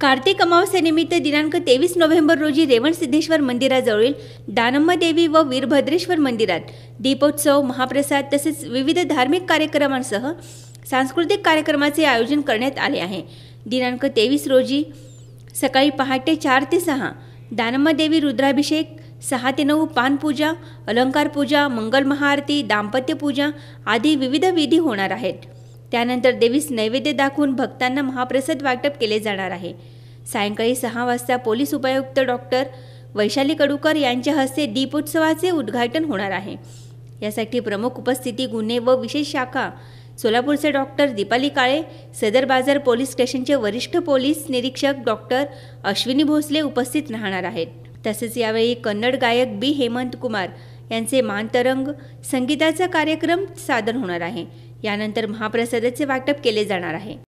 कार्तिक अमावस्या निमित्त दिनांक 23 नोव्हेंबर रोजी रेवण सिद्धेश्वर मंदिराजवळील दानम्मादेवी व वीरभद्रेश्वर मंदिरात दीपोत्सव, महाप्रसाद तसेच विविध धार्मिक कार्यक्रमांसह सांस्कृतिक कार्यक्रमाचे आयोजन करण्यात आले आहे। दिनांक 23 रोजी सकाळी पहाटे 4 ते 6 दानम्मादेवी रुद्राभिषेक, 6 ते 9 पानपूजा, अलंकार पूजा, मंगल महाआरती, दाम्पत्य पूजा आदी विविध विधी होणार आहेत। त्यानंतर देवीस नैवेद्य दाखवून भक्तांना महाप्रसाद वाटप केले जाणार आहे। सायंकाळी 6 वाजता पोलीस उपायुक्त डॉक्टर वैशाली कडूकर यांच्या हस्ते दीपोत्सवाचे उद्घाटन होणार आहे। यासाठी प्रमुख उपस्थिती गुन्हे व विशेष शाखा सोलापूरचे डॉक्टर दीपाली काळे, सदर बाजार पोलीस स्टेशनचे वरिष्ठ पोलीस निरीक्षक डॉक्टर अश्विनी भोसले उपस्थित राहणार आहेत। तसेच यावेळी कन्नड गायक बी हेमंत कुमार यांचे मानतरंग संगीताचा कार्यक्रम सादर होणार आहे। यानंतर महाप्रसादाचे वाटप केले जाणार आहे।